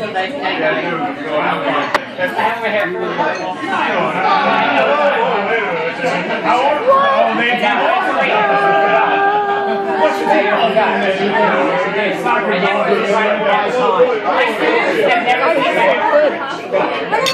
so nice to have you.